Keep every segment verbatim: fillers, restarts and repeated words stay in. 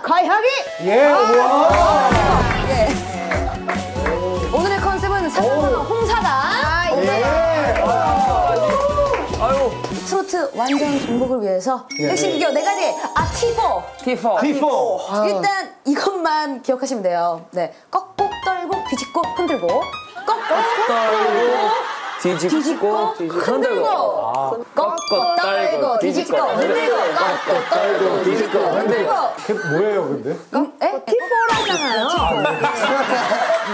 가야하기! 예! 아, 와! 예. 오늘의 컨셉은 삼 년 전 홍사다. 아, 예. 아유. 트로트 완전 정복을 위해서 예. 핵심 기교 네 가지. 아, 티 포. 티 포. 티 포. 아. 일단 이것만 기억하시면 돼요. 네. 꺾고, 떨고, 뒤집고, 흔들고. 꺾고, 떨고. 뒤집고, 뒤집고 뒤집고 흔들고, 꺾고 아. 떨고 뒤집고 흔들고, 꺾고 떨고 뒤집고 흔들고. 그게 뭐예요 근데? 에? 티 포라잖아요.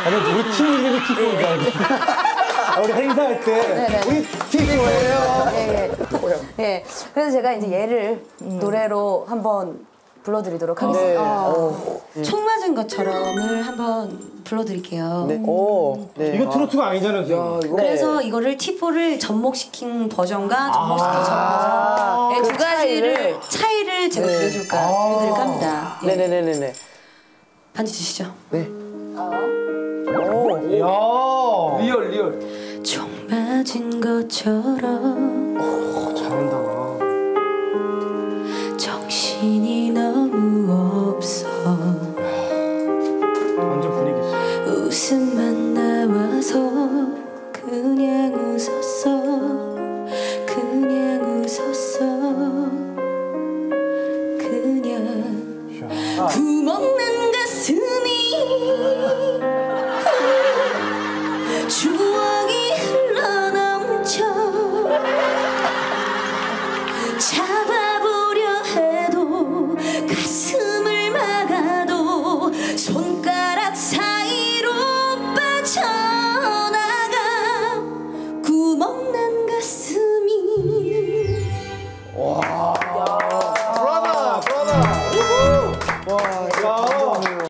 아니 우리 팀 이름이 티 포인가? 우리 행사할 때 우리 티 포예요. 예. 그래서 제가 이제 얘를 노래로 한번 불러드리도록 하겠습니다. 총 맞은 것처럼을 한번 불러드릴게요. 네. 오, 네. 이거 트로트가 아니잖아요. 야, 이거. 그래서 네. 이거를 티 포를 접목시킨 버전과 접목시킨 아 버전 네, 두 가지를 차이를 제가 네. 들려줄까 아 들려드릴까 합니다. 네. 네네네네. 반주 주시죠. 네. 오, 야, 리얼 리얼. 총 맞은 것처럼. 오, 잘한다. 정신이 너무 없어. 웃음만 나와서 그냥 웃었어. 그냥 웃었어. 그냥 구멍난 가슴이 추억이 흘러넘쳐. 잡아보려 해도 가슴을 막아도 손가락 사이 쳐나가 구멍난 가슴이. 와. 브라더, 브라더. 와. 야.